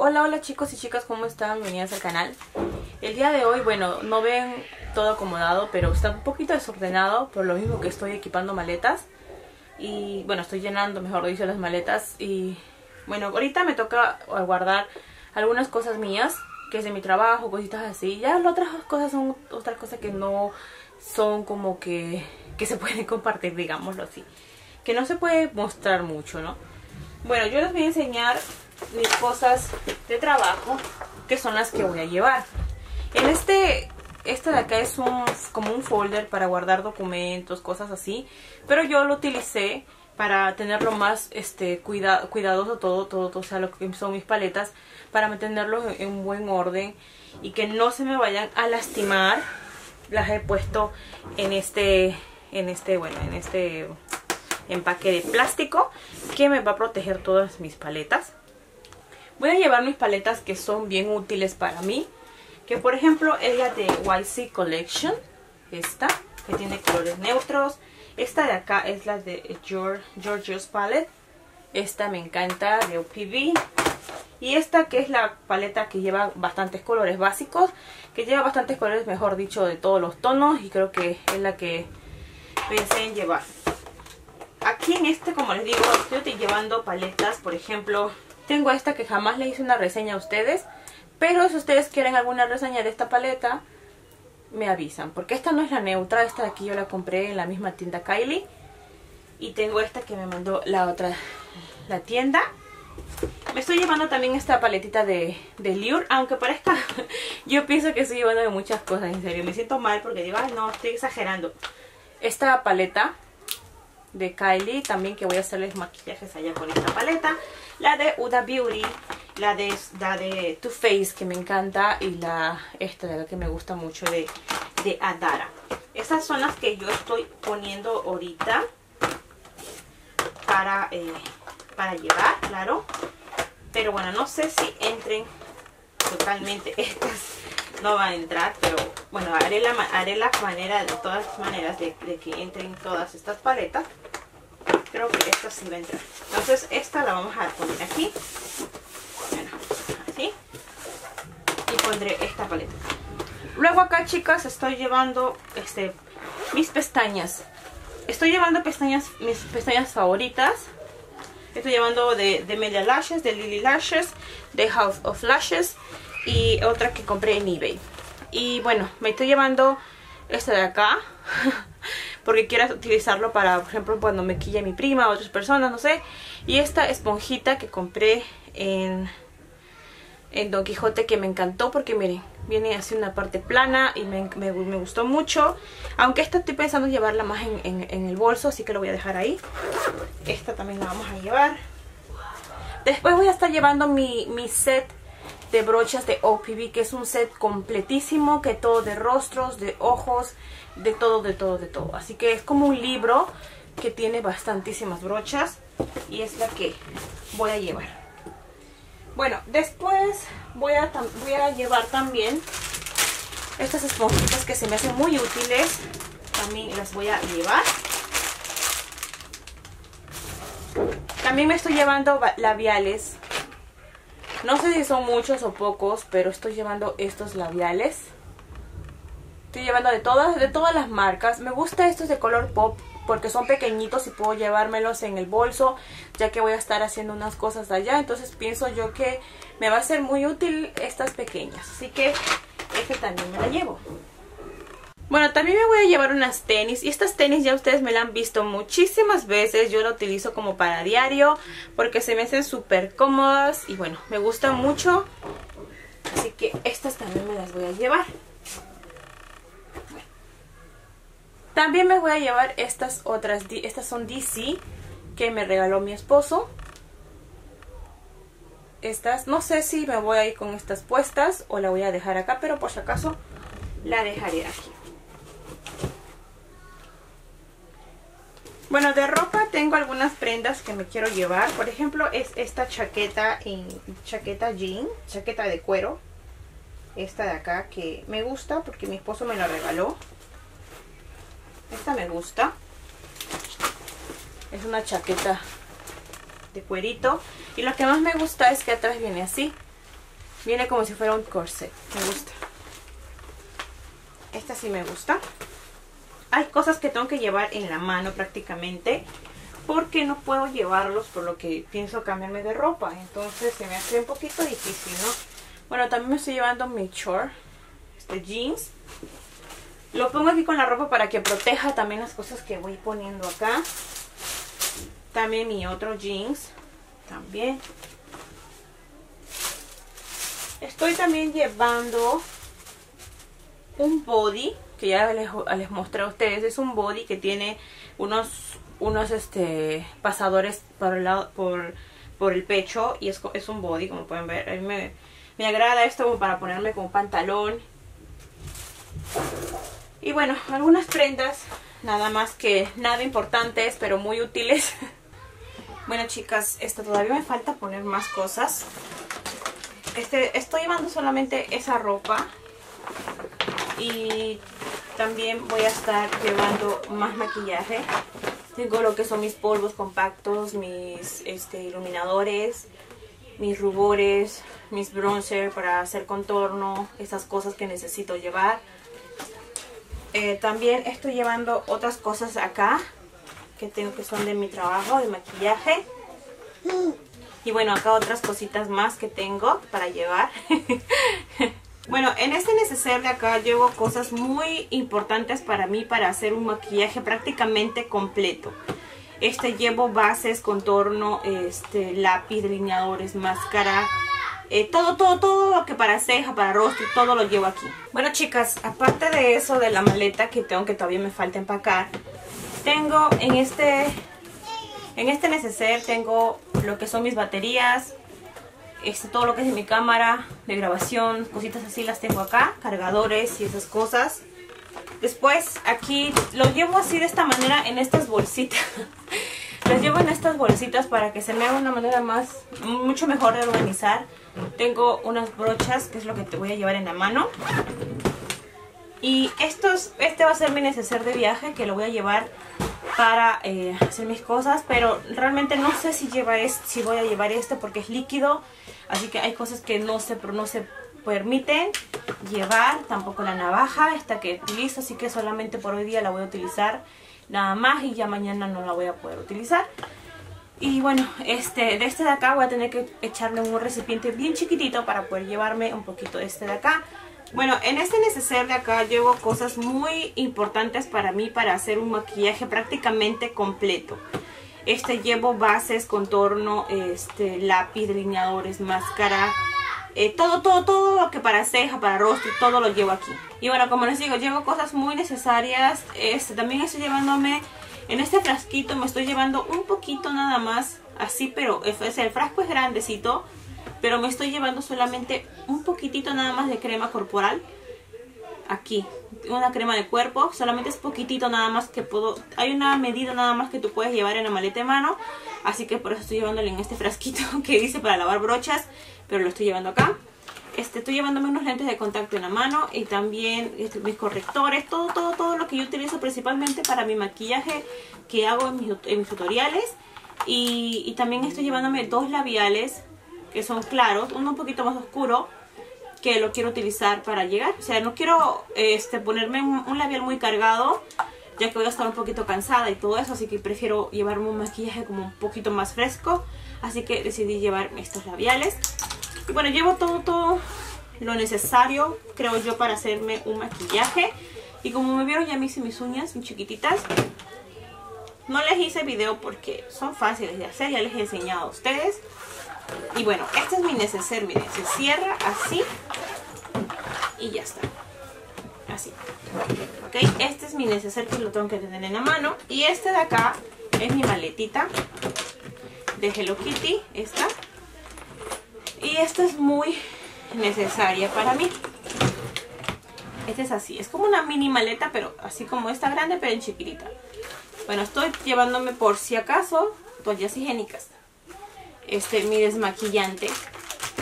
Hola, hola chicos y chicas, ¿cómo están? Bienvenidas al canal. El día de hoy, bueno, no ven todo acomodado, pero está un poquito desordenado, por lo mismo que estoy equipando maletas. Y bueno, estoy llenando, mejor dicho, las maletas. Y bueno, ahorita me toca guardar algunas cosas mías, que es de mi trabajo, cositas así. Ya las otras cosas son otras cosas que no son como que se pueden compartir, digámoslo así. Que no se puede mostrar mucho, ¿no? Bueno, yo les voy a enseñar mis cosas de trabajo, que son las que voy a llevar. En esta de acá es como un folder para guardar documentos, cosas así, pero yo lo utilicé para tenerlo más cuidadoso todo, o sea, lo que son mis paletas, para mantenerlos en un buen orden y que no se me vayan a lastimar. Las he puesto en este empaque de plástico que me va a proteger todas mis paletas. Voy a llevar mis paletas que son bien útiles para mí, que por ejemplo es la de YC Collection, esta, que tiene colores neutros. Esta de acá es la de George's Palette, esta me encanta, de OPV. Y esta que es la paleta que lleva bastantes colores básicos, que lleva bastantes colores, mejor dicho, de todos los tonos, y creo que es la que pensé en llevar. Aquí en este, como les digo, estoy llevando paletas, por ejemplo... Tengo esta que jamás le hice una reseña a ustedes, pero si ustedes quieren alguna reseña de esta paleta, me avisan. Porque esta no es la neutra, esta de aquí yo la compré en la misma tienda Kylie. Y tengo esta que me mandó la tienda. Me estoy llevando también esta paletita de Liur, aunque parezca, yo pienso que estoy llevando de muchas cosas, en serio. Me siento mal porque digo, ay no, estoy exagerando. Esta paleta de Kylie también, que voy a hacerles maquillajes allá con esta paleta. La de Uda Beauty, la de Too Faced, que me encanta, y esta de la que me gusta mucho de Adara. Esas son las que yo estoy poniendo ahorita para llevar, claro. Pero bueno, no sé si entren totalmente, estas no van a entrar, pero bueno, haré la manera, de todas maneras, de que entren todas estas paletas. Creo que esta sí va a entrar. Entonces esta la vamos a poner aquí. Bueno, así. Y pondré esta paleta. Luego acá, chicas, estoy llevando mis pestañas. Estoy llevando pestañas, mis pestañas favoritas. Estoy llevando de Lily Lashes, de Lily Lashes, de House of Lashes. Y otra que compré en eBay. Y bueno, me estoy llevando esta de acá. Porque quiero utilizarlo para, por ejemplo, cuando me maquilla mi prima o otras personas, no sé. Y esta esponjita que compré en Don Quijote, que me encantó porque miren, viene así una parte plana y me gustó mucho. Aunque esta estoy pensando llevarla más en el bolso, así que lo voy a dejar ahí. Esta también la vamos a llevar. Después voy a estar llevando mi set de brochas de OPV, que es un set completísimo, que todo de rostros, de ojos, de todo. Así que es como un libro que tiene bastantísimas brochas, y es la que voy a llevar. Bueno, después voy a llevar también estas esponjitas que se me hacen muy útiles. También las voy a llevar. También me estoy llevando labiales. No sé si son muchos o pocos, pero estoy llevando estos labiales. Estoy llevando de todas las marcas. Me gusta estos de color pop porque son pequeñitos y puedo llevármelos en el bolso, ya que voy a estar haciendo unas cosas allá. Entonces pienso yo que me va a ser muy útil estas pequeñas. Así que este también me la llevo. Bueno, también me voy a llevar unas tenis. Y estas tenis ya ustedes me las han visto muchísimas veces. Yo las utilizo como para diario porque se me hacen súper cómodas. Y bueno, me gustan mucho. Así que estas también me las voy a llevar. Bueno. También me voy a llevar estas otras. Estas son DC, que me regaló mi esposo. Estas, no sé si me voy a ir con estas puestas o la voy a dejar acá, pero por si acaso la dejaré aquí. Bueno, de ropa tengo algunas prendas que me quiero llevar. Por ejemplo, es esta chaqueta de cuero. Esta de acá que me gusta porque mi esposo me la regaló. Esta me gusta. Es una chaqueta de cuerito. Y lo que más me gusta es que atrás viene así. Viene como si fuera un corset. Me gusta. Esta sí me gusta. Hay cosas que tengo que llevar en la mano prácticamente, porque no puedo llevarlos por lo que pienso cambiarme de ropa. Entonces se me hace un poquito difícil, ¿no? Bueno, también me estoy llevando mi short, este jeans. Lo pongo aquí con la ropa para que proteja también las cosas que voy poniendo acá. También mi otro jeans. También. Estoy también llevando un body, que ya les mostré a ustedes. Es un body que tiene unos pasadores por el pecho, y es un body, como pueden ver. A mí me agrada esto como para ponerme como pantalón. Y bueno, algunas prendas, nada más que nada importantes, pero muy útiles. Bueno, chicas, esto todavía me falta poner más cosas. Estoy llevando solamente esa ropa, y también voy a estar llevando más maquillaje. Tengo lo que son mis polvos compactos, mis iluminadores, mis rubores, mis bronzer para hacer contorno, esas cosas que necesito llevar. También estoy llevando otras cosas acá que tengo, que son de mi trabajo, de maquillaje. Y bueno, acá otras cositas más que tengo para llevar. Bueno, en este neceser de acá llevo cosas muy importantes para mí para hacer un maquillaje prácticamente completo. Llevo bases, contorno, lápiz, delineadores, máscara, todo lo que para ceja, para rostro, todo lo llevo aquí. Bueno, chicas, aparte de eso, de la maleta que tengo, que todavía me falta empacar, tengo en este neceser tengo lo que son mis baterías, todo lo que es de mi cámara de grabación, cositas así las tengo acá, cargadores y esas cosas. Después aquí lo llevo así de esta manera en estas bolsitas. Las llevo en estas bolsitas para que se me haga una manera mucho mejor de organizar. Tengo unas brochas, que es lo que te voy a llevar en la mano. Y este va a ser mi neceser de viaje, que lo voy a llevar para hacer mis cosas, pero realmente no sé si si voy a llevar porque es líquido, así que hay cosas que no se permiten llevar, tampoco la navaja esta que utilizo, así que solamente por hoy día la voy a utilizar nada más, y ya mañana no la voy a poder utilizar. Y bueno, de de acá voy a tener que echarle un recipiente bien chiquitito para poder llevarme un poquito de de acá. Bueno, en este neceser de acá llevo cosas muy importantes para mí para hacer un maquillaje prácticamente completo. Llevo bases, contorno, lápiz, delineadores, máscara, todo lo que para ceja, para rostro, todo lo llevo aquí. Y bueno, como les digo, llevo cosas muy necesarias. También estoy llevándome, en este frasquito me estoy llevando un poquito nada más, así, pero el frasco es grandecito. Pero me estoy llevando solamente un poquitito nada más de crema corporal. Aquí, una crema de cuerpo. Solamente es poquitito nada más que puedo. Hay una medida nada más que tú puedes llevar en la maleta de mano. Así que por eso estoy llevándole en este frasquito que dice para lavar brochas. Pero lo estoy llevando acá. Estoy llevándome unos lentes de contacto en la mano. Y también mis correctores. Todo lo que yo utilizo principalmente para mi maquillaje que hago en mis tutoriales. Y también estoy llevándome dos labiales que son claros, uno un poquito más oscuro, que lo quiero utilizar para llegar. O sea, no quiero ponerme un labial muy cargado, ya que voy a estar un poquito cansada y todo eso, así que prefiero llevarme un maquillaje como un poquito más fresco, así que decidí llevar estos labiales. Y bueno, llevo todo lo necesario, creo yo, para hacerme un maquillaje. Y como me vieron, ya me hice mis uñas muy chiquititas. No les hice video porque son fáciles de hacer, ya les he enseñado a ustedes. Y bueno, este es mi neceser, miren, se cierra así y ya está, así, ok. Este es mi neceser que lo tengo que tener en la mano, y de acá es mi maletita de Hello Kitty, y esta es muy necesaria para mí. Es así, es como una mini maleta, pero así como esta grande, pero en chiquitita. Bueno, estoy llevándome, por si acaso, toallas higiénicas. Mi desmaquillante,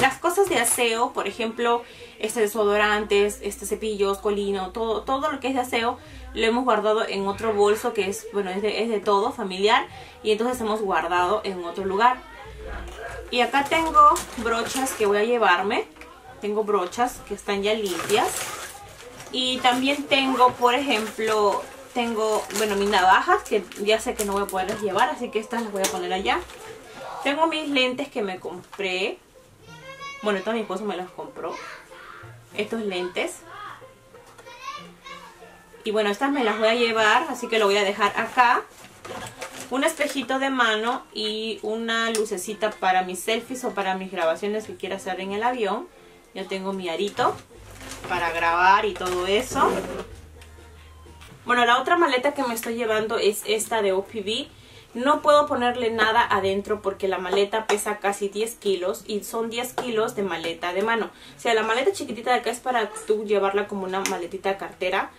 las cosas de aseo, por ejemplo, desodorantes, cepillos, colino, todo lo que es de aseo lo hemos guardado en otro bolso que es, bueno, es de todo, familiar, y entonces hemos guardado en otro lugar. Y acá tengo brochas que voy a llevarme, tengo brochas que están ya limpias. Y también tengo, por ejemplo, tengo, bueno, mis navajas, que ya sé que no voy a poderlas llevar, así que estas las voy a poner allá. Tengo mis lentes que me compré. Bueno, esto mi esposo me los compró, estos lentes. Y bueno, estas me las voy a llevar, así que lo voy a dejar acá. Un espejito de mano y una lucecita para mis selfies o para mis grabaciones que quiera hacer en el avión. Yo tengo mi arito para grabar y todo eso. Bueno, la otra maleta que me estoy llevando es esta de OPV. No puedo ponerle nada adentro porque la maleta pesa casi 10 kilos y son 10 kilos de maleta de mano. O sea, la maleta chiquitita de acá es para tú llevarla como una maletita de cartera.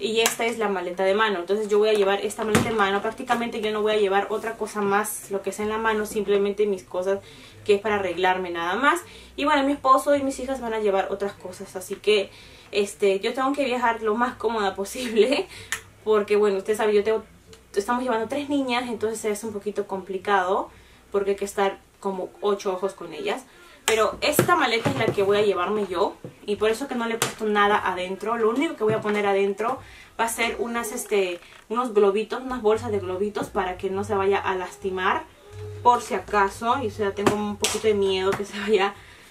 Y esta es la maleta de mano. Entonces yo voy a llevar esta maleta de mano. Prácticamente yo no voy a llevar otra cosa más, lo que es en la mano. Simplemente mis cosas que es para arreglarme nada más. Y bueno, mi esposo y mis hijas van a llevar otras cosas. Así que yo tengo que viajar lo más cómoda posible. Porque bueno, usted sabe, yo tengo... Estamos llevando 3 niñas, entonces es un poquito complicado. Porque hay que estar como 8 ojos con ellas. Pero esta maleta es la que voy a llevarme yo. Y por eso que no le he puesto nada adentro. Lo único que voy a poner adentro va a ser unas, unos globitos, unas bolsas de globitos para que no se vaya a lastimar. Por si acaso, y o sea, tengo un poquito de miedo que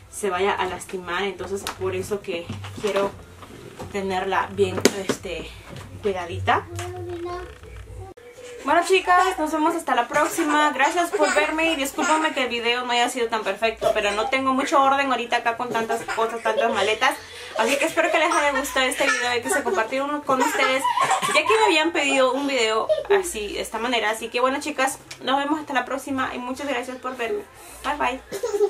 se vaya a lastimar. Entonces por eso que quiero tenerla bien cuidadita. Bueno, chicas, nos vemos hasta la próxima. Gracias por verme y discúlpame que el video no haya sido tan perfecto, pero no tengo mucho orden ahorita acá con tantas cosas, tantas maletas. Así que espero que les haya gustado este video y que se compartieron con ustedes, ya que me habían pedido un video así, de esta manera. Así que bueno, chicas, nos vemos hasta la próxima y muchas gracias por verme. Bye, bye.